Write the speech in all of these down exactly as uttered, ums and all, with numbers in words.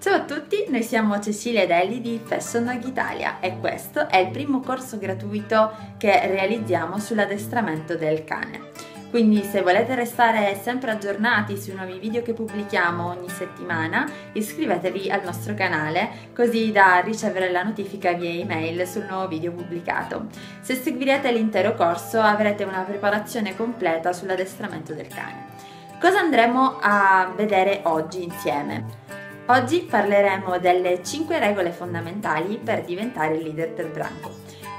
Ciao a tutti, noi siamo Cecilia ed Elia di Fashion Dog Italia e questo è il primo corso gratuito che realizziamo sull'addestramento del cane. Quindi se volete restare sempre aggiornati sui nuovi video che pubblichiamo ogni settimana, iscrivetevi al nostro canale così da ricevere la notifica via email sul nuovo video pubblicato. Se seguirete l'intero corso avrete una preparazione completa sull'addestramento del cane. Cosa andremo a vedere oggi insieme? Oggi parleremo delle cinque regole fondamentali per diventare il leader del branco.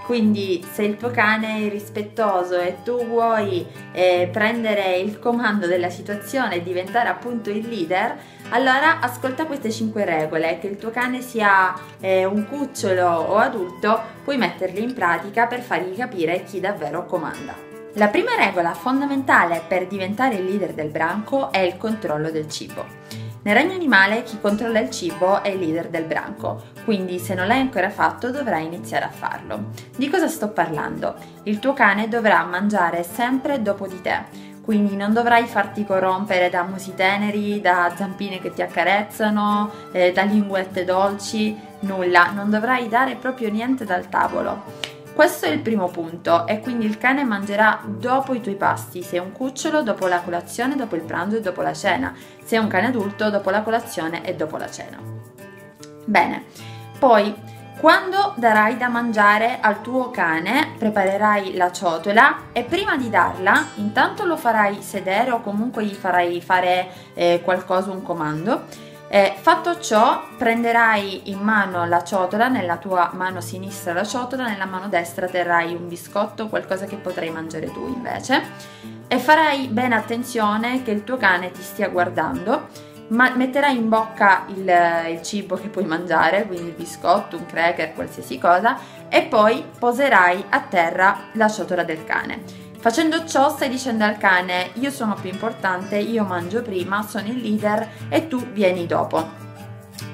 Quindi se il tuo cane è rispettoso e tu vuoi eh, prendere il comando della situazione e diventare appunto il leader, allora ascolta queste cinque regole. Che il tuo cane sia eh, un cucciolo o adulto, puoi metterle in pratica per fargli capire chi davvero comanda. La prima regola fondamentale per diventare il leader del branco è il controllo del cibo. Nel regno animale chi controlla il cibo è il leader del branco, quindi se non l'hai ancora fatto dovrai iniziare a farlo. Di cosa sto parlando? Il tuo cane dovrà mangiare sempre dopo di te, quindi non dovrai farti corrompere da musi teneri, da zampine che ti accarezzano, eh, da linguette dolci, nulla, non dovrai dare proprio niente dal tavolo. Questo è il primo punto e quindi il cane mangerà dopo i tuoi pasti, se è un cucciolo dopo la colazione, dopo il pranzo e dopo la cena, se è un cane adulto dopo la colazione e dopo la cena. Bene, poi quando darai da mangiare al tuo cane preparerai la ciotola e prima di darla intanto lo farai sedere o comunque gli farai fare eh, qualcosa, un comando. Eh, fatto ciò prenderai in mano la ciotola, nella tua mano sinistra la ciotola, nella mano destra terrai un biscotto, qualcosa che potrai mangiare tu invece, e farai bene attenzione che il tuo cane ti stia guardando, ma metterai in bocca il, il cibo che puoi mangiare, quindi il biscotto, un cracker, qualsiasi cosa, e poi poserai a terra la ciotola del cane. Facendo ciò stai dicendo al cane: io sono più importante, io mangio prima, sono il leader e tu vieni dopo.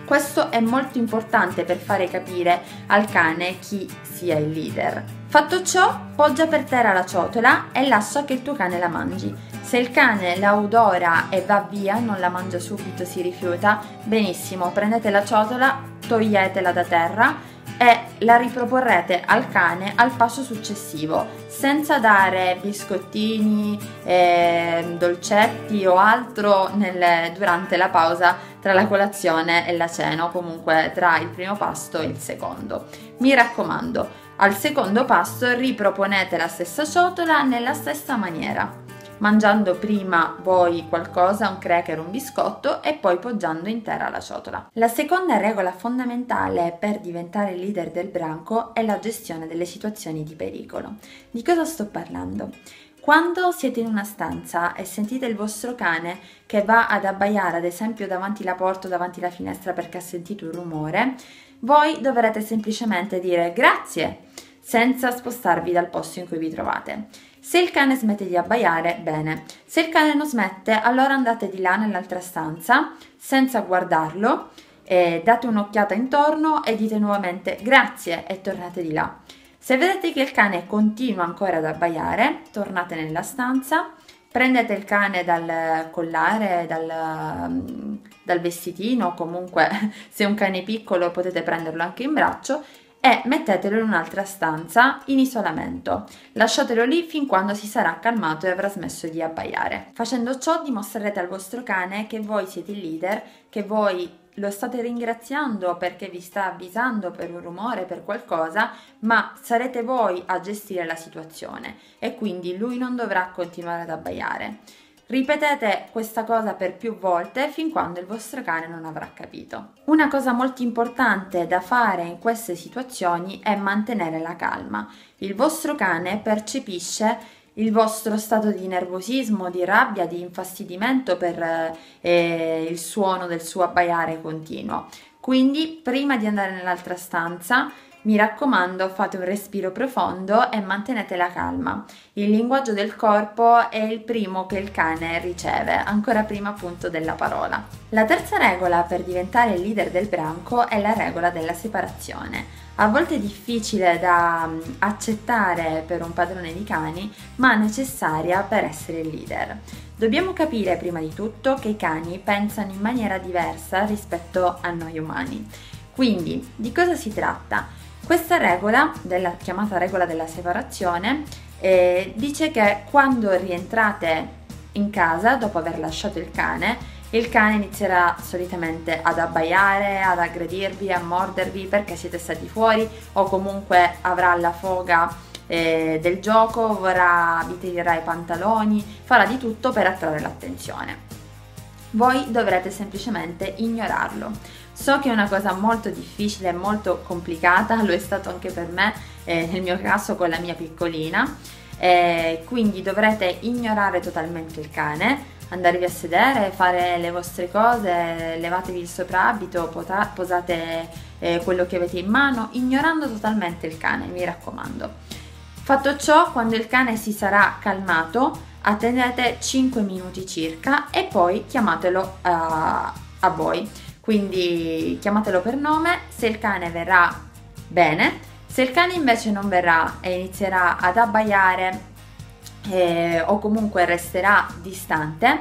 Questo è molto importante per fare capire al cane chi sia il leader. Fatto ciò, poggia per terra la ciotola e lascia che il tuo cane la mangi. Se il cane la odora e va via, non la mangia subito, si rifiuta, benissimo, prendete la ciotola, toglietela da terra e la riproporrete al cane al passo successivo, senza dare biscottini, eh, dolcetti o altro nel, durante la pausa tra la colazione e la cena o comunque tra il primo pasto e il secondo. Mi raccomando, al secondo pasto riproponete la stessa ciotola nella stessa maniera, mangiando prima voi qualcosa, un cracker, un biscotto e poi poggiando in terra la ciotola. La seconda regola fondamentale per diventare il leader del branco è la gestione delle situazioni di pericolo. Di cosa sto parlando? Quando siete in una stanza e sentite il vostro cane che va ad abbaiare, ad esempio davanti la porta o davanti la finestra perché ha sentito un rumore, voi dovrete semplicemente dire grazie, senza spostarvi dal posto in cui vi trovate. Se il cane smette di abbaiare, bene. Se il cane non smette, allora andate di là nell'altra stanza, senza guardarlo, eh, date un'occhiata intorno e dite nuovamente grazie e tornate di là. Se vedete che il cane continua ancora ad abbaiare, tornate nella stanza, prendete il cane dal collare, dal, dal vestitino, comunque se è un cane piccolo potete prenderlo anche in braccio, e mettetelo in un'altra stanza in isolamento, lasciatelo lì fin quando si sarà calmato e avrà smesso di abbaiare. Facendo ciò dimostrerete al vostro cane che voi siete il leader, che voi lo state ringraziando perché vi sta avvisando per un rumore, per qualcosa, ma sarete voi a gestire la situazione e quindi lui non dovrà continuare ad abbaiare. Ripetete questa cosa per più volte fin quando il vostro cane non avrà capito. Una cosa molto importante da fare in queste situazioni è mantenere la calma. Il vostro cane percepisce il vostro stato di nervosismo, di rabbia, di infastidimento per eh, il suono del suo abbaiare continuo. Quindi prima di andare nell'altra stanza Mi raccomando, fate un respiro profondo e mantenete la calma. Il linguaggio del corpo è il primo che il cane riceve, ancora prima appunto della parola. La terza regola per diventare il leader del branco è la regola della separazione. A volte è difficile da accettare per un padrone di cani, ma necessaria per essere il leader. Dobbiamo capire prima di tutto che i cani pensano in maniera diversa rispetto a noi umani. Quindi, di cosa si tratta? Questa regola, della, chiamata regola della separazione, eh, dice che quando rientrate in casa, dopo aver lasciato il cane, il cane inizierà solitamente ad abbaiare, ad aggredirvi, a mordervi perché siete stati fuori, o comunque avrà la foga eh, del gioco, vorrà, vi tirerà i pantaloni, farà di tutto per attrarre l'attenzione. Voi dovrete semplicemente ignorarlo. So che è una cosa molto difficile e molto complicata, lo è stato anche per me, eh, nel mio caso con la mia piccolina, eh, quindi dovrete ignorare totalmente il cane, andarvi a sedere, fare le vostre cose, levatevi il soprabito, posate eh, quello che avete in mano, ignorando totalmente il cane, mi raccomando. Fatto ciò, quando il cane si sarà calmato, attendete cinque minuti circa e poi chiamatelo a, a voi. Quindi chiamatelo per nome, se il cane verrà bene, se il cane invece non verrà e inizierà ad abbaiare, Eh, o comunque resterà distante,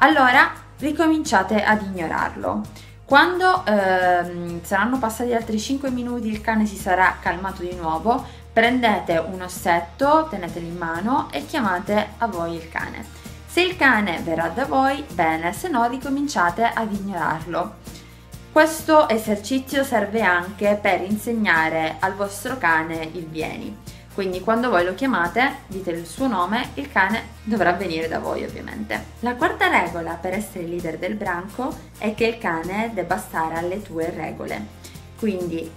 allora ricominciate ad ignorarlo. Quando ehm, saranno passati altri cinque minuti, il cane si sarà calmato di nuovo, prendete un ossetto, tenetelo in mano e chiamate a voi il cane. Se il cane verrà da voi, bene, se no ricominciate ad ignorarlo. Questo esercizio serve anche per insegnare al vostro cane il vieni. Quindi quando voi lo chiamate, dite il suo nome, il cane dovrà venire da voi ovviamente. La quarta regola per essere leader del branco è che il cane debba stare alle tue regole. Quindi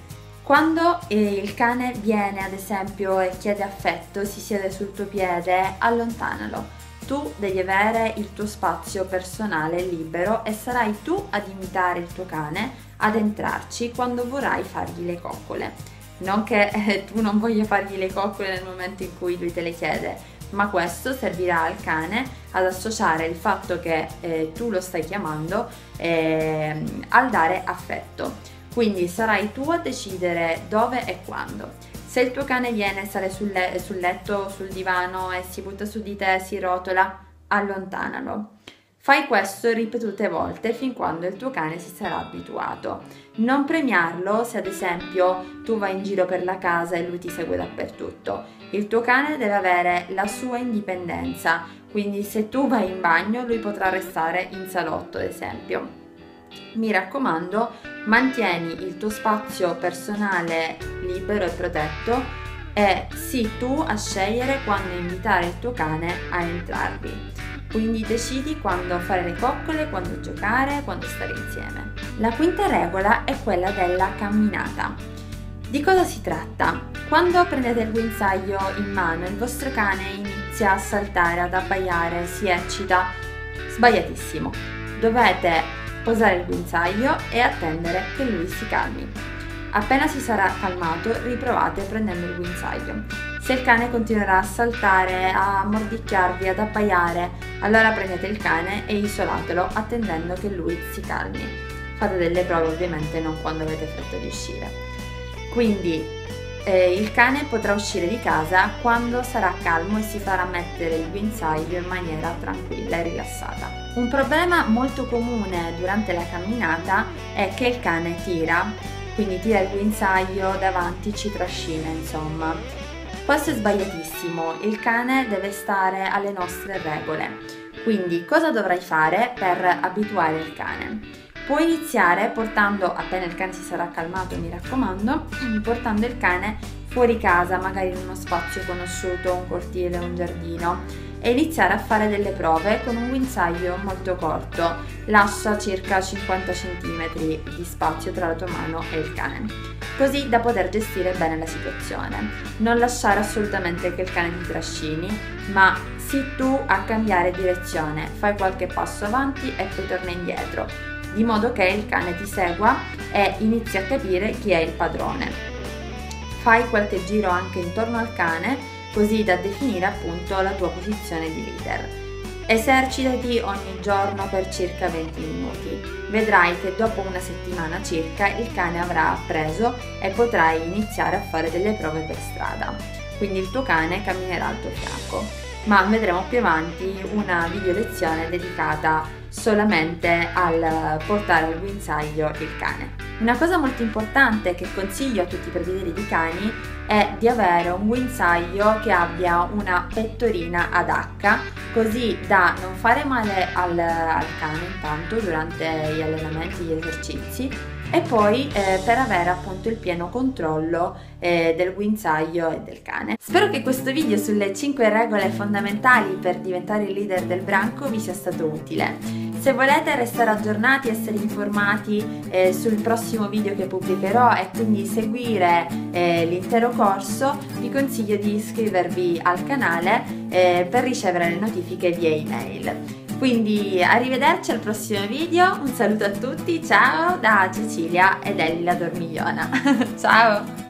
quando il cane viene ad esempio e chiede affetto, si siede sul tuo piede, allontanalo. Tu devi avere il tuo spazio personale libero e sarai tu ad invitare il tuo cane ad entrarci quando vorrai fargli le coccole. Non che tu non voglia fargli le coccole nel momento in cui lui te le chiede, ma questo servirà al cane ad associare il fatto che eh, tu lo stai chiamando eh, al dare affetto. Quindi sarai tu a decidere dove e quando. Se il tuo cane viene, sale sul, le sul letto, sul divano e si butta su di te, si rotola, allontanalo. Fai questo ripetute volte fin quando il tuo cane si sarà abituato. Non premiarlo se ad esempio tu vai in giro per la casa e lui ti segue dappertutto. Il tuo cane deve avere la sua indipendenza, quindi se tu vai in bagno lui potrà restare in salotto ad esempio. Mi raccomando, mantieni il tuo spazio personale libero e protetto e sii tu a scegliere quando invitare il tuo cane a entrarvi. Quindi decidi quando fare le coccole, quando giocare, quando stare insieme. La quinta regola è quella della camminata. Di cosa si tratta? Quando prendete il guinzaglio in mano, il vostro cane inizia a saltare, ad abbaiare, si eccita. Sbagliatissimo. Dovete posare il guinzaglio e attendere che lui si calmi. Appena si sarà calmato, riprovate prendendo il guinzaglio. Se il cane continuerà a saltare, a mordicchiarvi, ad abbaiare, allora prendete il cane e isolatelo attendendo che lui si calmi. Fate delle prove ovviamente, non quando avete fretta di uscire. Quindi eh, il cane potrà uscire di casa quando sarà calmo e si farà mettere il guinzaglio in maniera tranquilla e rilassata. Un problema molto comune durante la camminata è che il cane tira, quindi tira il guinzaglio davanti, ci trascina insomma. Questo è sbagliatissimo, il cane deve stare alle nostre regole. Quindi cosa dovrai fare per abituare il cane? Puoi iniziare portando, appena il cane si sarà calmato mi raccomando, portando il cane fuori casa, magari in uno spazio conosciuto, un cortile, un giardino, e iniziare a fare delle prove con un guinzaglio molto corto, lascia circa cinquanta centimetri di spazio tra la tua mano e il cane, così da poter gestire bene la situazione. Non lasciare assolutamente che il cane ti trascini, ma sii tu a cambiare direzione, fai qualche passo avanti e poi torna indietro, di modo che il cane ti segua e inizi a capire chi è il padrone. fai qualche giro anche intorno al cane, così da definire appunto la tua posizione di leader. Esercitati ogni giorno per circa venti minuti. Vedrai che dopo una settimana circa il cane avrà appreso e potrai iniziare a fare delle prove per strada. Quindi il tuo cane camminerà al tuo fianco. Ma vedremo più avanti una video lezione dedicata solamente al portare al guinzaglio il cane. Una cosa molto importante che consiglio a tutti i proprietari di cani è di avere un guinzaglio che abbia una pettorina ad acca, così da non fare male al, al cane intanto durante gli allenamenti, gli esercizi, e poi eh, per avere appunto il pieno controllo eh, del guinzaglio e del cane. Spero che questo video sulle cinque regole fondamentali per diventare il leader del branco vi sia stato utile. Se volete restare aggiornati, essere informati eh, sul prossimo video che pubblicherò e quindi seguire eh, l'intero corso, vi consiglio di iscrivervi al canale eh, per ricevere le notifiche via email. Quindi arrivederci al prossimo video, un saluto a tutti, ciao da Cecilia ed Elia Dormigliona, ciao!